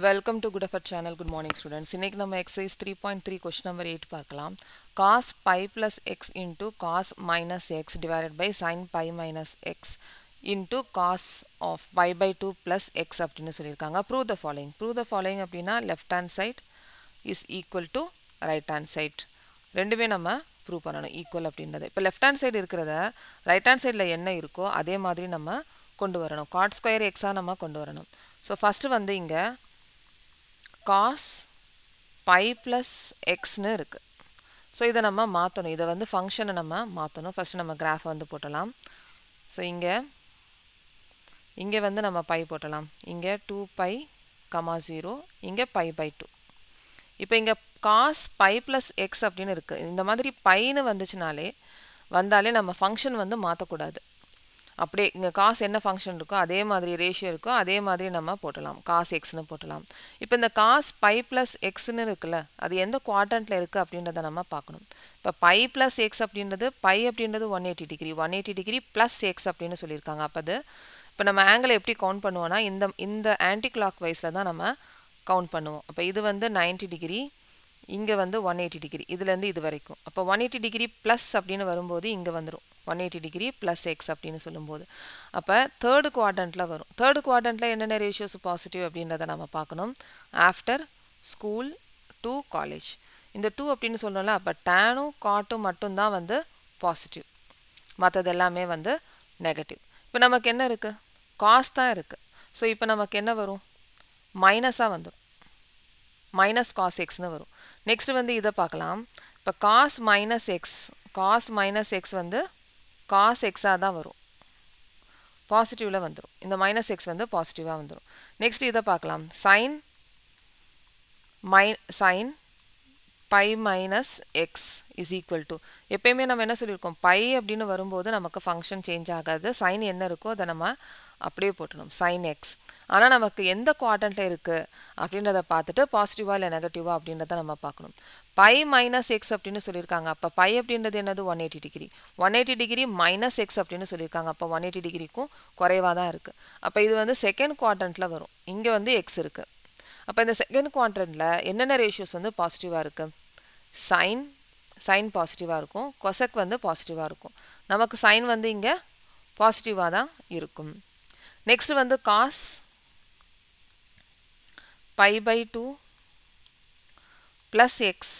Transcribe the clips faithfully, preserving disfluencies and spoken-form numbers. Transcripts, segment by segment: Welcome to Good Affair channel. Good morning students. இன்னைக்கு நம்ம exercise three point three question number eight பார்க்கலாம். Cos pi plus x into cos minus x divided by sin pi minus x into cos of pi by two plus x அப்படின்னு சொல்லிருக்காங்க. Prove the following. Prove the following அப்படினா left hand side is equal to right hand side. ரெண்டுமே நம்ம prove பண்ணனும் equal அப்படின்றது. இப்போ left hand side இருக்குறத right hand sideல என்ன இருக்கோ அதே மாதிரி நம்ம கொண்டு வரணும். cot square x ஆ நம்ம கொண்டு வரணும். So first வந்து இங்க cos pi plus x னு இருக்கு. So இதை நம்ம மாற்றணும். இதை வந்து ஃபங்க்ஷனை நம்ம மாற்றணும். ஃபஸ்ட்டு நம்ம கிராஃப் வந்து போட்டலாம். ஸோ இங்கே இங்கே வந்து நம்ம பை போட்டலாம். இங்கே டூ பை கமா ஜீரோ, இங்கே பை பை டூ. இப்போ இங்கே cos pi plus x அப்படின்னு இருக்குது. இந்த மாதிரி பைன்னு வந்துச்சுனாலே வந்தாலே நம்ம ஃபங்க்ஷன் வந்து மாற்றக்கூடாது. அப்படியே இங்கே காசு என்ன ஃபங்க்ஷன் இருக்கோ அதே மாதிரி ரேஷியோ இருக்கோ அதே மாதிரி நம்ம போட்டலாம். காசு எக்ஸ்னு போட்டலாம். இப்போ இந்த காசு பை ப்ளஸ் எக்ஸ்ன்னு இருக்குல்ல, அது எந்த குவாட்ரண்ட்டில் இருக்குது அப்படின்றத நம்ம பார்க்கணும். இப்போ பை ப்ளஸ் எக்ஸ் அப்படின்றது பை அப்படின்றது one eighty degree one eighty degree plus x அப்படின்னு சொல்லியிருக்காங்க. அப்போ அது இப்போ நம்ம ஆங்கிளை எப்படி கவுண்ட் பண்ணுவோன்னா இந்த இந்த ஆன்டி கிளாக் வைஸில் தான் நம்ம கவுண்ட் பண்ணுவோம். அப்போ இது வந்து நைன்ட்டி டிகிரி, இங்கே வந்து ஒன் எயிட்டி டிகிரி, இதுலேருந்து இது வரைக்கும். அப்போ ஒன் எயிட்டி டிகிரி ப்ளஸ் அப்படின்னு வரும்போது இங்கே வந்துடும் one eighty degree plus x அப்படின்னு சொல்லும்போது. அப்போ தேர்டு குவாட்ரண்ட்டில் வரும். தேர்டு குவாட்ரண்ட்டில் என்னென்ன ரேஷியோஸ் பாசிட்டிவ் அப்படின்றத நம்ம பார்க்கணும். ஆஃப்டர் ஸ்கூல் டூ காலேஜ், இந்த டூ அப்படின்னு சொல்லணும்ல. அப்போ டேனும் காட்டும் மட்டும்தான் வந்து பாசிட்டிவ், மற்றது எல்லாமே வந்து நெகட்டிவ். இப்போ நமக்கு என்ன இருக்குது? காஸ் தான் இருக்குது. ஸோ இப்போ நமக்கு என்ன வரும்? மைனஸாக வந்துடும். மைனஸ் காஸ் எக்ஸ்னு வரும். நெக்ஸ்ட் வந்து இதை பார்க்கலாம். இப்போ cos minus x cos minus x வந்து cos x ஆ தான் வரும், பாசிட்டிவில் வந்துடும். இந்த மைனஸ் எக்ஸ் வந்து பாசிட்டிவாக வந்துடும். நெக்ஸ்ட் இதை பார்க்கலாம். Sine my sine pi minus x is equal to, எப்பயுமே நம்ம என்ன சொல்லியிருக்கோம், பை அப்படின்னு வரும்போது நமக்கு ஃபங்க்ஷன் சேஞ்ச் ஆகாது. சைன் என்ன இருக்கோ அதை நம்ம அப்படியே போட்டணும், சைன் எக்ஸ். ஆனால் நமக்கு எந்த குவாட்ரண்ட்டில் இருக்குது அப்படின்றத பார்த்துட்டு பாசிட்டிவாக இல்லை நெகட்டிவாக அப்படின்றத நம்ம பார்க்கணும். பை மைனஸ் எக்ஸ் அப்படின்னு சொல்லியிருக்காங்க. அப்போ பை அப்படின்றது என்னது? One eighty degree one eighty degree minus x அப்படின்னு சொல்லியிருக்காங்க. அப்போ ஒன் எயிட்டி டிகிரிக்கும் குறைவாக தான் இருக்குது. அப்போ இது வந்து செகண்ட் குவாட்ரண்ட்டில் வரும். இங்கே வந்து எக்ஸ் இருக்குது. அப்போ இந்த செகண்ட் குவாட்ரண்ட்டில் என்னென்ன ரேஷியோஸ் வந்து பாசிட்டிவாக இருக்குது? சைன் சைன் பாசிட்டிவாக இருக்கும், கொசக் வந்து பாசிட்டிவாக இருக்கும். நமக்கு சைன் வந்து இங்கே பாசிட்டிவாக தான் இருக்கும். நெக்ஸ்ட் வந்து cos pi by two plus x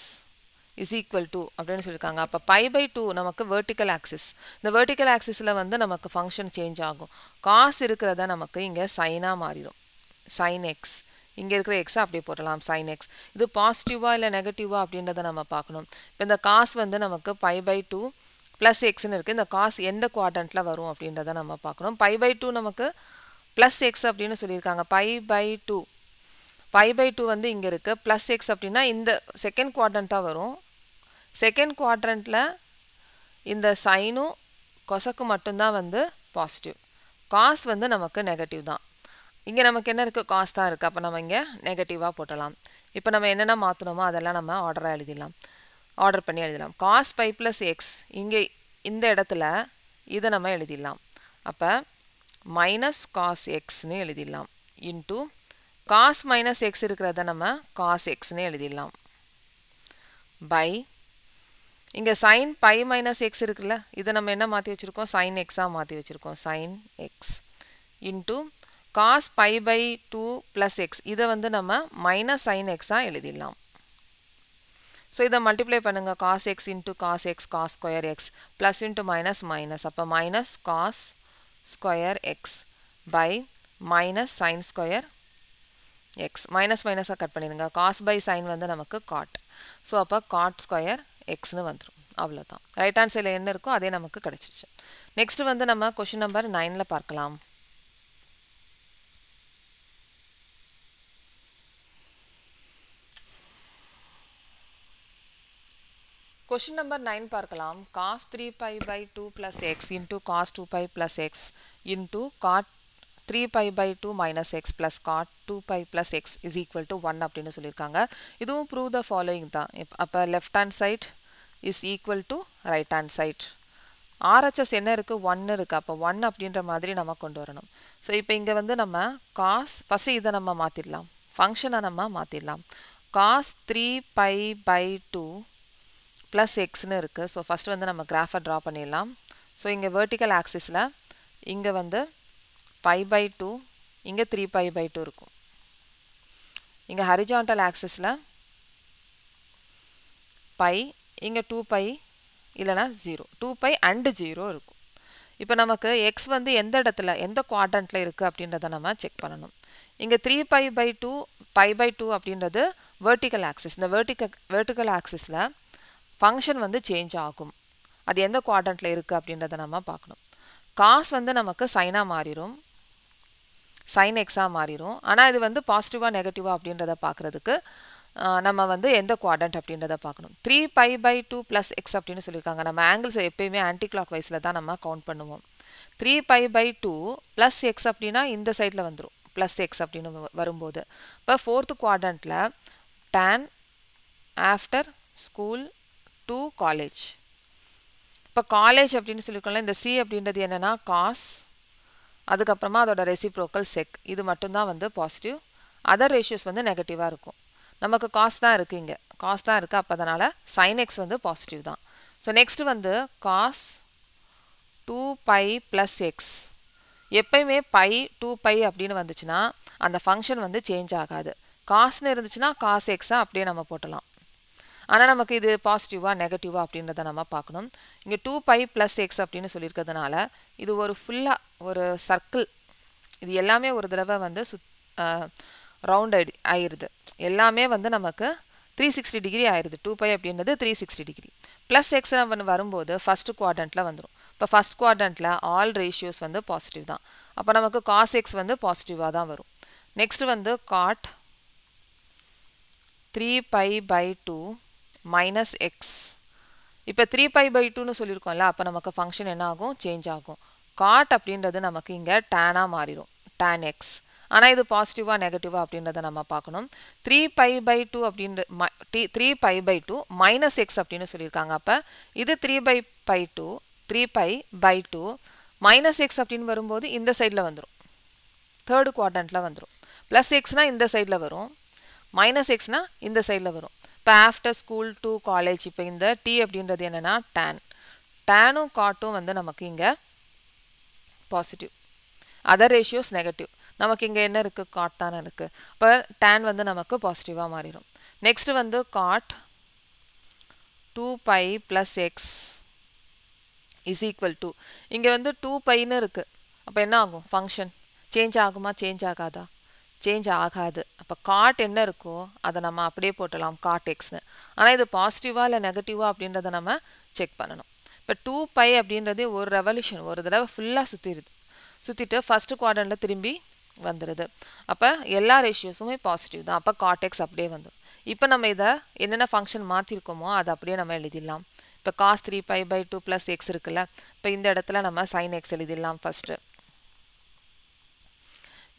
is equal to அப்படின்னு சொல்லியிருக்காங்க. அப்போ பை பை டூ நமக்கு வேர்ட்டிக்கல் ஆக்சிஸ். இந்த வேர்ட்டிக்கல் ஆக்சிஸில் வந்து நமக்கு ஃபங்க்ஷன் சேஞ்ச் ஆகும். காஸ் இருக்கிறத நமக்கு இங்கே சைனாக மாறிடும், சைன் எக்ஸ். இங்கே இருக்கிற எக்ஸை அப்படியே போட்டலாம், சைன் எக்ஸ். இது பாசிட்டிவாக இல்லை நெகட்டிவாக அப்படின்றத நம்ம பார்க்கணும். இப்போ இந்த காஸ் வந்து நமக்கு பை பை டூ ப்ளஸ் எக்ஸ்ன்னு இருக்குது. இந்த காஸ் எந்த குவாட்ரண்ட்டில் வரும் அப்படின்றத நம்ம பார்க்கணும். பை பை டூ நமக்கு ப்ளஸ் எக்ஸ் அப்படின்னு சொல்லியிருக்காங்க. Pi by two pi by two வந்து இங்கே இருக்குது. ப்ளஸ் எக்ஸ் அப்படின்னா இந்த செகண்ட் குவாட்ரண்ட் தான் வரும். செகண்ட் குவாட்ரண்ட்டில் இந்த சைனும் கொசக்கு மட்டும்தான் வந்து பாசிட்டிவ். காஸ் வந்து நமக்கு நெகட்டிவ் தான். இங்கே நமக்கு என்ன இருக்குது? காஸ் தான் இருக்குது. அப்போ நம்ம இங்கே நெகட்டிவாக போட்டலாம். இப்போ நம்ம என்னென்ன மாற்றணுமோ அதெல்லாம் நம்ம ஆர்டராக எழுதிடலாம், ஆர்டர் பண்ணி எழுதிடலாம். காஸ் பை ப்ளஸ் எக்ஸ் இங்கே இந்த இடத்துல இதை நம்ம எழுதிடலாம். அப்போ மைனஸ் காஸ் எக்ஸ்னு எழுதிடலாம். இன்ட்டு காஸ் மைனஸ் எக்ஸ் இருக்கிறத நம்ம காஸ் எக்ஸ்னு எழுதிடலாம். பை இங்கே சைன் பை மைனஸ் எக்ஸ் இருக்குல்ல, இதை நம்ம என்ன மாற்றி வச்சுருக்கோம்? சைன் எக்ஸாக மாற்றி வச்சுருக்கோம், sine x. Into cos pi by two plus x, இதை வந்து நம்ம மைனஸ் சைன் எக்ஸாக எழுதிடலாம். ஸோ இதை மல்டிப்ளை பண்ணுங்கள். Cos x into cos x cos square x plus into minus minus. அப்போ minus cos square x by minus sine square x. Minus மைனஸாக cut பண்ணிடுங்க. Cos by sine வந்து நமக்கு காட். ஸோ அப்போ cot square எக்ஸ்னு வந்துடும். அவ்வளோதான். ரைட் ஹேண்ட் சைடில் என்ன இருக்கோ அதே நமக்கு கிடச்சிருச்சு. நெக்ஸ்ட் வந்து நம்ம கொஷின் நம்பர் நைனில் பார்க்கலாம். கொஷின் நம்பர் நைன் பார்க்கலாம். Cos three pi by two plus x into cos two pi plus x into cot three pi by two minus x plus cot two pi plus x is equal to one அப்படின்னு சொல்லியிருக்காங்க. இதுவும் prove the following தான். அப்போ left hand side is equal to right hand side. RHS என்ன இருக்குது? ஒன்று இருக்குது. அப்போ ஒன் அப்படின்ற மாதிரி நம்ம கொண்டு வரணும். ஸோ இப்போ இங்கே வந்து நம்ம காஸ் ஃபஸ்ட்டு இதை நம்ம மாற்றிடலாம். function anamma maathidalam cos three pi by two plus x nu irukku. So first vanda nama graph draw pannidalam. So inga vertical axis la inga vanda pi by two inga three pi by two irukum. Inga horizontal axis la pi inga two pi illana zero two pi and zero irukum. இப்போ நமக்கு x வந்து எந்த இடத்துல எந்த குவாட்ரண்ட்ல இருக்கு அப்படின்றத நாம check பண்ணனும். இங்க three pi by two pi by two அப்படின்றது வெர்டிகல் ஆக்சிஸ். இந்த வெர்டிகல் வெர்டிகல் ஆக்சிஸ்ல ஃபங்க்ஷன் வந்து சேஞ்ச் ஆகும். அது எந்த குவாட்ரண்ட்ல இருக்கு அப்படின்றத நாம பார்க்கணும். cos வந்து நமக்கு sin ஆ மாறிரும். sin x ஆ மாறிரும். ஆனா இது வந்து பாசிட்டிவா நெகட்டிவா அப்படின்றத பார்க்கிறதுக்கு நம்ம வந்து எந்த குவாட்ரண்ட் அப்படின்றத பார்க்கணும். three pi by two plus x அப்படினு சொல்லிருக்காங்க. நம்ம ஆங்கிள்ஸ் எப்பவுமே ஆன்டி கிளாக் வைஸ்ல தான் நம்ம கவுண்ட் பண்ணுவோம். three pi by two plus x அப்படினா இந்த சைடுல வந்துரும். plus x அப்படினு வரும்போது இப்ப fourth குவாட்ரண்ட்ல tan after school to college. இப்ப college அப்படினு சொல்லிருக்கோம்ல, இந்த c அப்படின்றது என்னன்னா cos, அதுக்கு அப்புறமா அதோட ரெசிப்ரோக்கல் sec, இது மட்டும் தான் வந்து பாசிட்டிவ். other ratios வந்து நெகட்டிவா இருக்கும். நமக்கு cos தான் இருக்கு, இங்க cos தான் இருக்கு. அப்பதனால sin x வந்து பாசிட்டிவ் தான். சோ நெக்ஸ்ட் வந்து cos two pi plus x. எப்பவுமே pi two pi அப்படினு வந்துச்சுனா அந்த ஃபங்க்ஷன் வந்து சேஞ்ச் ஆகாது. cos னு இருந்துச்சுனா cos x ஆ அப்படியே நம்ம போடலாம். ஆனா நமக்கு இது பாசிட்டிவா நெகட்டிவா அப்படின்றத நாம பார்க்கணும். இங்க two pi plus x அப்படினு சொல்லிருக்கிறதுனால இது ஒரு ஃபுல்லா ஒரு சர்க்கிள். இது எல்லாமே ஒரு தடவை வந்து round ஆயிருது. எல்லாமே வந்து நமக்கு three sixty டிகிரி ஆயிருது. two pi அப்படின்றது three sixty degree plus x நம்ம வரும்போது first quadrantல வந்துரும். இப்ப first quadrantல all ratios வந்து பாசிட்டிவ் தான். அப்ப நமக்கு cos x வந்து பாசிட்டிவா தான் வரும். நெக்ஸ்ட் வந்து cot three pi by two minus x. இப்ப three pi by two னு சொல்லிருக்கோம்ல, அப்ப நமக்கு ஃபங்க்ஷன் என்ன ஆகும்? சேஞ்ச் ஆகும். cot அப்படின்றது நமக்கு இங்க tan ஆ மாறிரும், tan x. ஆனா இது பாசிட்டிவா நெகட்டிவா அப்படின்றத நம்ம பார்க்கணும். three pi by two அப்படின்ற three pi by two minus x அப்படினு சொல்லிருக்காங்க. அப்ப இது three pi by two three pi by two minus x அப்படினு வரும்போது இந்த சைடுல வந்துரும். third quadrantல வந்துரும். plus x னா இந்த சைடுல வரும், minus x னா இந்த சைடுல வரும். இப்ப after school to college. இப்ப இந்த t அப்படின்றது என்னன்னா tan. tan உம் cot உம் வந்து நமக்கு இங்க பாசிட்டிவ், other ratios negative. நமக்கு இங்க என்ன இருக்கு? cot தான் இருக்கு. அப்ப tan வந்து நமக்கு பாசிட்டிவா மாறிரும். நெக்ஸ்ட் வந்து cot two pi plus x is equal to, இங்க வந்து two pi னு இருக்கு. அப்ப என்ன ஆகும்? ஃபங்க்ஷன் சேஞ்ச் ஆகுமா? சேஞ்ச் ஆகாதா? சேஞ்ச் ஆகாது. அப்ப cot என்ன இருக்கோ அத நம்ம அப்படியே போடலாம், cot x னு. ஆனா இது பாசிட்டிவா இல்ல நெகட்டிவா அப்படின்றத நம்ம செக் பண்ணனும். இப்ப two pi அப்படின்றது ஒரு ரெவல்யூஷன், ஒரு தடவை ஃபுல்லா சுத்திடுது. சுத்திட்டு ஃபர்ஸ்ட் குவாட்ரண்ட்ல திரும்பி வந்துருது. அப்ப எல்லா ரேஷியோஸுமே பாசிட்டிவ் தான். அப்ப cot x அப்படியே வந்துரும். இப்போ நம்ம இத என்னென்ன ஃபங்க்ஷன் மாத்தி இருக்கோமோ அது அப்படியே நம்ம எழுதிடலாம். இப்போ cos three pi by two plus x இருக்குல, இப்போ இந்த இடத்துல நம்ம sin x எழுதிடலாம். First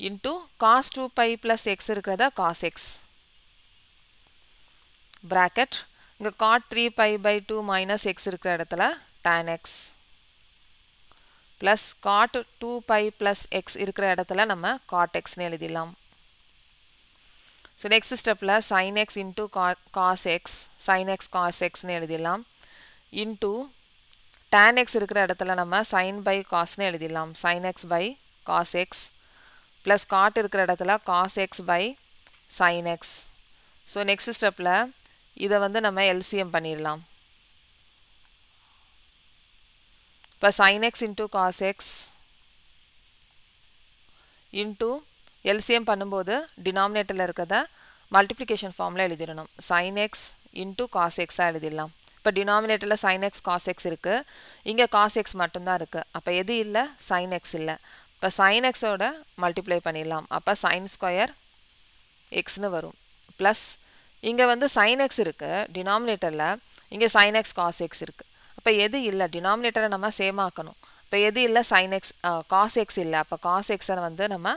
into cos two pi plus x இருக்குதா cos x bracket, இங்க cot three pi by two minus x இருக்கிற இடத்துல tan x plus cot two pi plus x இருக்கிற இடத்துல நம்ம cot x னு எழுதிடலாம். So next stepல sin x into cos x, sin x cos x னு எழுதிடலாம். into tan x இருக்கிற இடத்துல நம்ம sin by cos னு எழுதிடலாம். sin x by cos x plus cot இருக்கிற இடத்துல cos x by sin x. So next stepல இத வந்து நம்ம L C M பண்ணிடலாம். இப்ப sin x into cos x into L C M பண்ணும்போது டினாமினேட்டர்ல இருக்கத மல்டிப்ளிகேஷன் ஃபார்முலா எழுதிரணும். sin x into cos x ஆ எழுதிடலாம். இப்ப டினாமினேட்டர்ல sin x cos x இருக்கு, இங்க cos x மட்டும் தான் இருக்கு. அப்ப எது இல்ல? sin x இல்ல. இப்ப sin x ஓட மல்டிப்ளை பண்ணிடலாம். அப்ப sin square x னு வரும். பிளஸ் இங்க வந்து sin x இருக்கு, டினாமினேட்டர்ல இங்க sin x cos x இருக்கு. அப்ப எது இல்ல? டினாமினேட்டரை நம்ம சேம் ஆக்கணும். அப்ப எது இல்ல? sin x uh, cos x இல்ல. அப்ப cos x அ வந்து நம்ம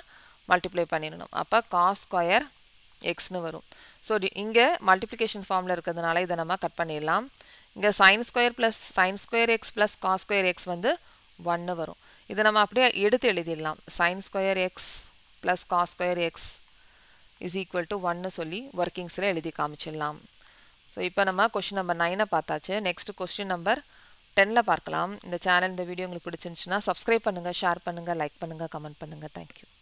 மல்டிப்ளை பண்ணிரணும். அப்ப cos square x னு வரும். சோ இங்க மல்டிப்ளிகேஷன் ஃபார்முலா இருக்குதுனால இத நம்ம கட் பண்ணிரலாம். இங்க sin square plus sin square x plus cos square x வந்து one னு வரும். இத நம்ம அப்படியே எடுத்து எழுதிடலாம். sin square x plus cos square x is equal to one சொல்லி workings எழுதி காமிச்சிடலாம். So இப்போ நம்ம question number nine பார்த்தாச்சு. Next question number ten ல பார்க்கலாம். இந்த சேனல் இந்த வீடியோ உங்களுக்கு பிடிச்சிருந்துச்சுனா subscribe பண்ணுங்க, share பண்ணுங்க, like பண்ணுங்க, comment பண்ணுங்க. Thank you.